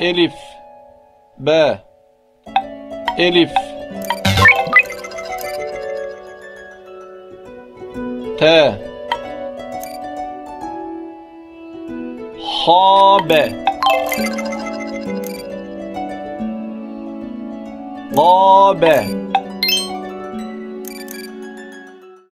Elif B. Elif T. H B. H B